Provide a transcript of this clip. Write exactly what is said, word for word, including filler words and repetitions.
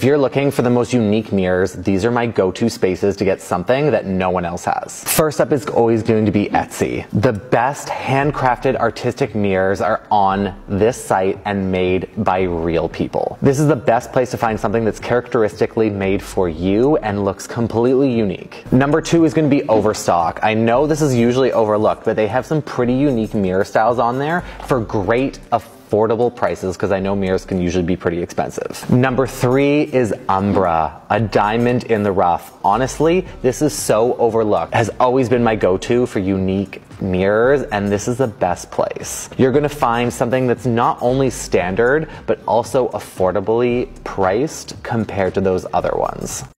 If you're looking for the most unique mirrors, these are my go-to spaces to get something that no one else has. First up is always going to be Etsy. The best handcrafted artistic mirrors are on this site and made by real people. This is the best place to find something that's characteristically made for you and looks completely unique. Number two is going to be Overstock. I know this is usually overlooked, but they have some pretty unique mirror styles on there for great affordability. affordable prices, because I know mirrors can usually be pretty expensive. Number three is Umbra, a diamond in the rough. Honestly, this is so overlooked. It has always been my go-to for unique mirrors, and this is the best place. You're gonna find something that's not only standard, but also affordably priced compared to those other ones.